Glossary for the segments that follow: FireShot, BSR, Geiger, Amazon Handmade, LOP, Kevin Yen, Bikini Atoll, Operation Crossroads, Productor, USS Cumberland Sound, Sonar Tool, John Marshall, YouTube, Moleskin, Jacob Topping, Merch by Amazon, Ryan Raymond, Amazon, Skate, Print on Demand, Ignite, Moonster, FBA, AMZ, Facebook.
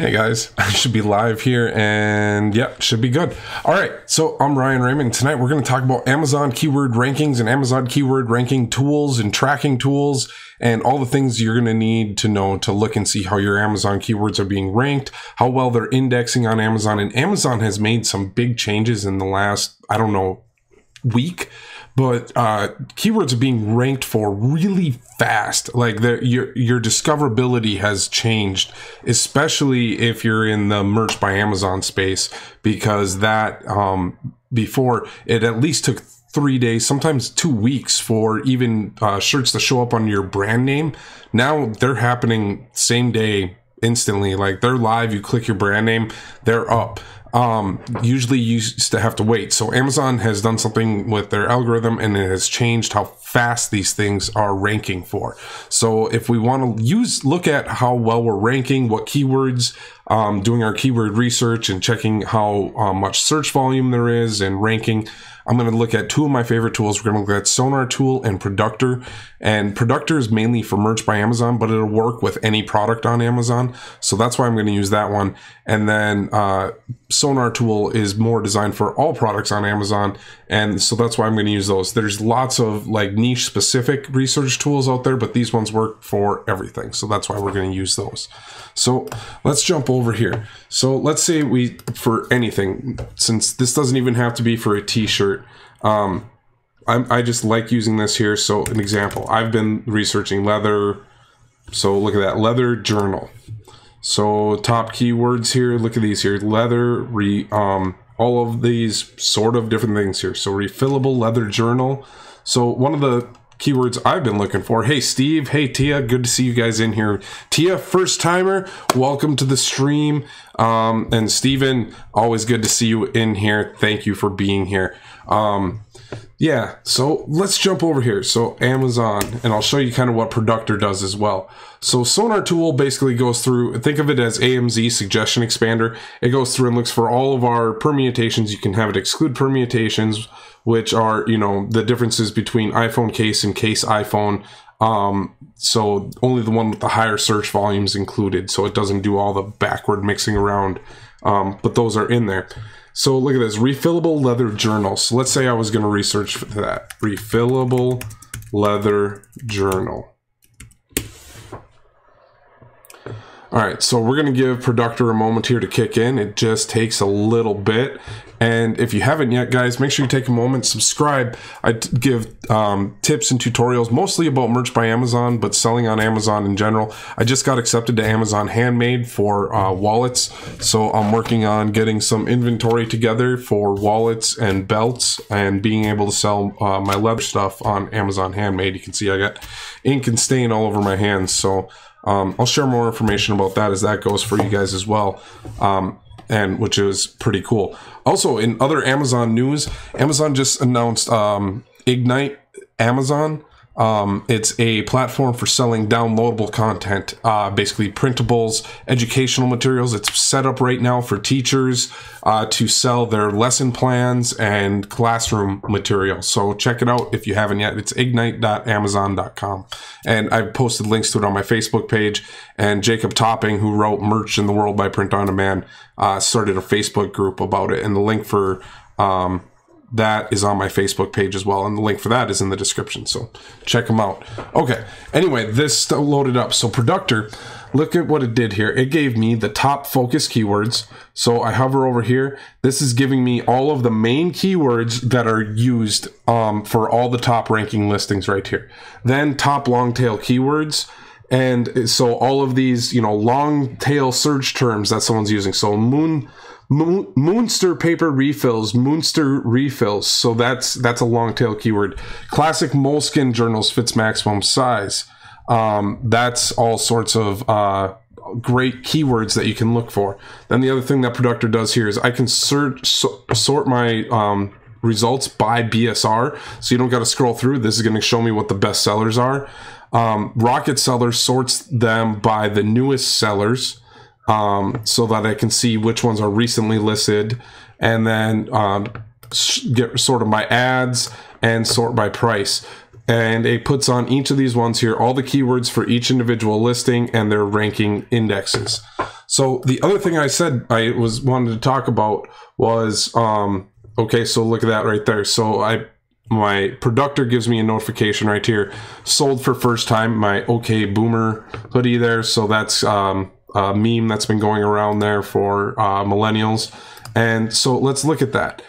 Hey guys, I should be live here and yeah, should be good. All right, so I'm Ryan Raymond. Tonight we're going to talk about Amazon keyword rankings and Amazon keyword ranking tools and tracking tools and all the things you're going to need to know to look and see how your Amazon keywords are being ranked, how well they're indexing on Amazon. And Amazon has made some big changes in the last, I don't know, week. But keywords are being ranked for really fast. Like your discoverability has changed, especially if you're in the Merch by Amazon space, because that before it at least took 3 days, sometimes 2 weeks for even shirts to show up on your brand name. Now they're happening same day, instantly. Like they're live, you click your brand name, they're up. Usually you used to have to wait. So Amazon has done something with their algorithm and it has changed how fast these things are ranking for. So if we want to look at how well we're ranking, what keywords, doing our keyword research and checking how much search volume there is and ranking, I'm going to look at two of my favorite tools. We're going to look at Sonar Tool and Productor. And Productor is mainly for Merch by Amazon, but it'll work with any product on Amazon. So that's why I'm going to use that one. And then Sonar Tool is more designed for all products on Amazon. And so that's why I'm going to use those. There's lots of like niche specific research tools out there, but these ones work for everything. So that's why we're going to use those. So let's jump over here. So let's say for anything, since this doesn't even have to be for a t-shirt, I just like using this here. So an example, I've been researching leather. So look at that, leather journal. So top keywords here, look at these here, leather, all of these sort of different things here. So refillable leather journal. So one of the keywords I've been looking for. Hey Steve, hey Tia, good to see you guys in here. Tia, first timer, welcome to the stream. And Steven, always good to see you in here. Thank you for being here. Yeah, so let's jump over here. So Amazon, and I'll show you kind of what Productor does as well. So Sonar Tool basically goes through, think of it as AMZ, suggestion expander. It goes through and looks for all of our permutations. You can have it exclude permutations, which are, you know, the differences between iPhone case and case iPhone. So only the one with the higher search volumes included. So it doesn't do all the backward mixing around, but those are in there. So look at this, refillable leather journal. So let's say I was going to research for that. Refillable leather journal. All right, so we're going to give Productor a moment here to kick in. It just takes a little bit. And if you haven't yet, guys, make sure you take a moment, subscribe. I give tips and tutorials, mostly about Merch by Amazon, but selling on Amazon in general. I just got accepted to Amazon Handmade for wallets. So I'm working on getting some inventory together for wallets and belts and being able to sell my leather stuff on Amazon Handmade. You can see I got ink and stain all over my hands. So I'll share more information about that as that goes for you guys as well. And which is pretty cool. Also, in other Amazon news, Amazon just announced Ignite Amazon. It's a platform for selling downloadable content, basically printables, educational materials. It's set up right now for teachers to sell their lesson plans and classroom materials. So check it out if you haven't yet. It's ignite.amazon.com. And I've posted links to it on my Facebook page. And Jacob Topping, who wrote Merch in the World by Print on Demand, started a Facebook group about it. And the link for that is on my Facebook page as well, and the link for that is in the description, so check them out. Okay, anyway, this loaded up. So Productor, look at what it did here. It gave me the top focus keywords. So I hover over here. This is giving me all of the main keywords that are used for all the top ranking listings right here. Then top long tail keywords. And so all of these, you know, long tail search terms that someone's using. So Moonster paper refills, Moonster refills. So that's a long tail keyword. Classic Moleskin journals fits maximum size. That's all sorts of great keywords that you can look for. Then the other thing that Productor does here is I can sort my results by BSR. So you don't got to scroll through. This is going to show me what the best sellers are. Rocket Seller sorts them by the newest sellers. So that I can see which ones are recently listed, and then get sorted by ads and sort by price. And it puts on each of these ones here all the keywords for each individual listing and their ranking indexes. So the other thing I said I was wanted to talk about was, okay, so look at that right there. So my Productor gives me a notification right here, sold for first time, my OK Boomer hoodie there. So that's a meme that's been going around there for millennials. And so let's look at that.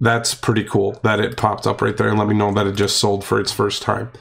That's pretty cool that it popped up right there and let me know that it just sold for its first time.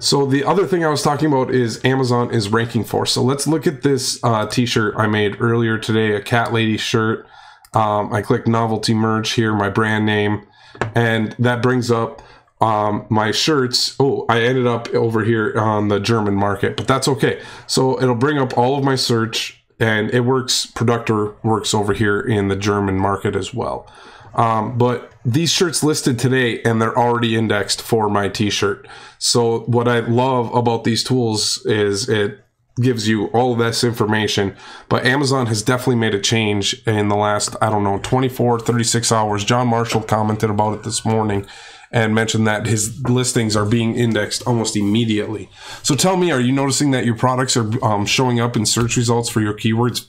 So the other thing I was talking about is Amazon is ranking for. So let's look at this t-shirt I made earlier today, a cat lady shirt. I click novelty merch here, my brand name, and that brings up my shirts. Oh, I ended up over here on the German market, but that's okay. So it'll bring up all of my search, and it works. Productor works over here in the German market as well. But these shirts listed today, and they're already indexed for my t-shirt. So what I love about these tools is it gives you all this information, but Amazon has definitely made a change in the last, I don't know, 24, 36 hours. John Marshall commented about it this morning and mentioned that his listings are being indexed almost immediately. So tell me, are you noticing that your products are showing up in search results for your keywords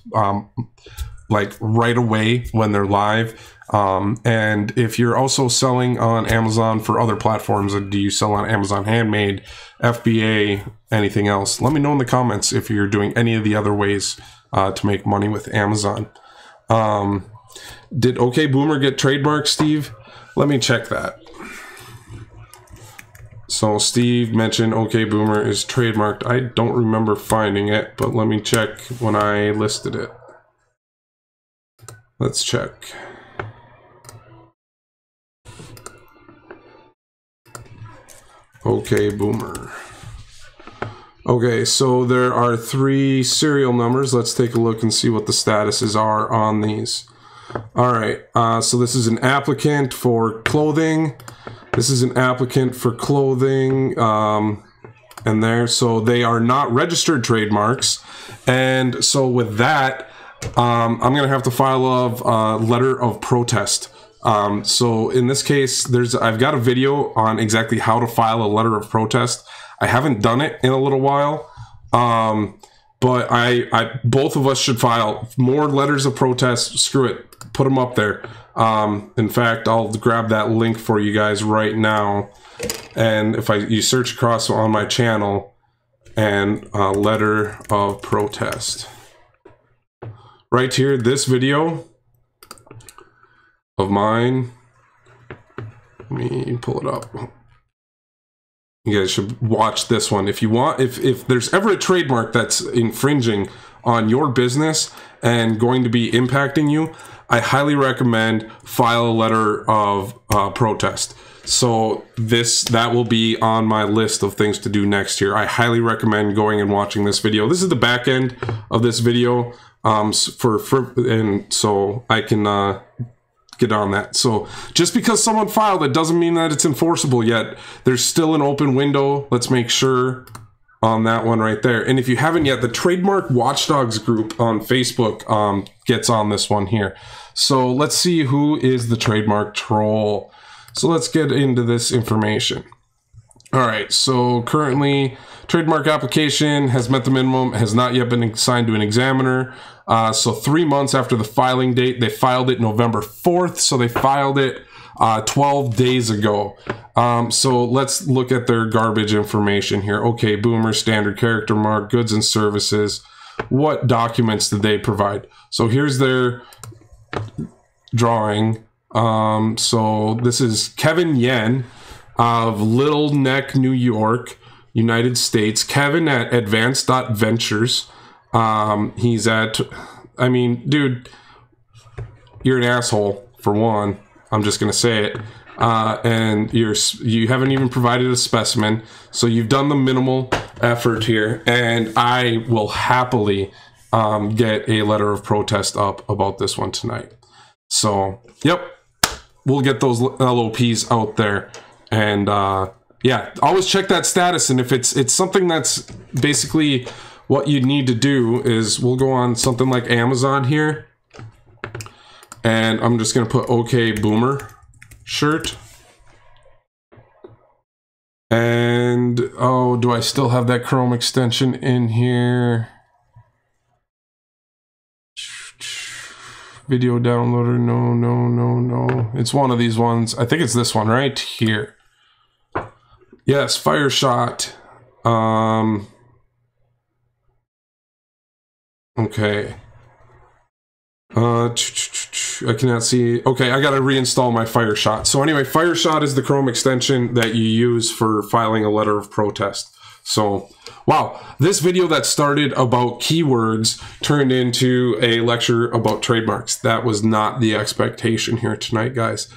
like right away when they're live? And if you're also selling on Amazon for other platforms, do you sell on Amazon Handmade, FBA, anything else? Let me know in the comments if you're doing any of the other ways to make money with Amazon. Did OK Boomer get trademarked, Steve? Let me check that. So Steve mentioned OK Boomer is trademarked. I don't remember finding it, but let me check when I listed it. Let's check. OK Boomer. Okay, so there are 3 serial numbers. Let's take a look and see what the statuses are on these. All right, so this is an applicant for clothing. This is an applicant for clothing. And there, so they are not registered trademarks. And so with that, I'm gonna have to file a letter of protest. So in this case, I've got a video on exactly how to file a letter of protest. I haven't done it in a little while, but both of us should file more letters of protest. Screw it, put them up there. In fact, I'll grab that link for you guys right now. And if you search across on my channel and letter of protest. Right here, this video of mine, let me pull it up. You guys should watch this one. If you want, if there's ever a trademark that's infringing on your business and going to be impacting you, I highly recommend file a letter of protest. So that will be on my list of things to do next year. I highly recommend going and watching this video. This is the back end of this video. And so I can get on that. So just because someone filed it doesn't mean that it's enforceable yet. There's still an open window. Let's make sure on that one right there. And if you haven't yet, the Trademark Watchdogs group on Facebook gets on this one here. So let's see who is the trademark troll. So let's get into this information. All right, so currently trademark application has met the minimum, has not yet been assigned to an examiner. So 3 months after the filing date, they filed it November 4th. So they filed it 12 days ago. So let's look at their garbage information here. Okay, Boomer, standard character mark, goods and services. What documents did they provide? So here's their drawing. So this is Kevin Yen of Little Neck, New York, United States. Kevin at advanced.ventures. He's at, I mean, dude, you're an asshole for one. I'm just going to say it. And you haven't even provided a specimen. So you've done the minimal effort here. And I will happily get a letter of protest up about this one tonight. So, yep, we'll get those LOPs out there. And yeah, always check that status. And if it's something that's basically what you need to do is we'll go on something like Amazon here. And I'm just going to put OK Boomer shirt. And oh, do I still have that Chrome extension in here? video downloader. No. It's one of these ones. I think it's this one right here. Yes, FireShot. Okay. I cannot see. Okay, I gotta reinstall my FireShot. So anyway, FireShot is the Chrome extension that you use for filing a letter of protest. So, wow, this video that started about keywords turned into a lecture about trademarks. That was not the expectation here tonight, guys.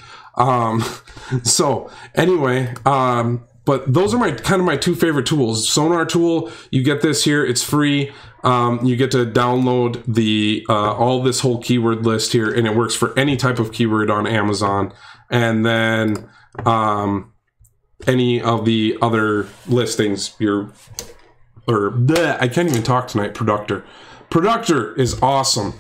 So anyway, but those are my kind of my two favorite tools. Sonar Tool, you get this here, it's free. You get to download the all this whole keyword list here, and it works for any type of keyword on Amazon. And then any of the other listings, I can't even talk tonight. Productor. Productor is awesome.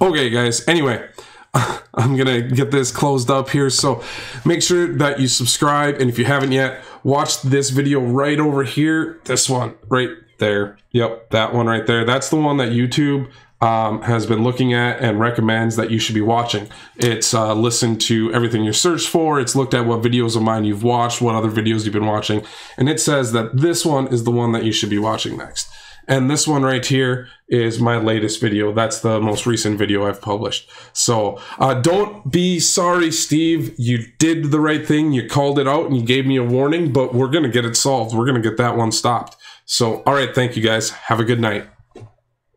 Okay, guys, anyway. I'm gonna get this closed up here, so make sure that you subscribe, and if you haven't yet, watch this video right over here, this one right there. Yep, that one right there. That's the one that YouTube has been looking at and recommends that you should be watching. It's listened to everything you search for, it's looked at what videos of mine you've watched, what other videos you've been watching, and it says that this one is the one that you should be watching next. And this one right here is my latest video. That's the most recent video I've published. So don't be sorry, Steve. You did the right thing. You called it out and you gave me a warning, but we're going to get it solved. We're going to get that one stopped. So, all right. Thank you, guys. Have a good night.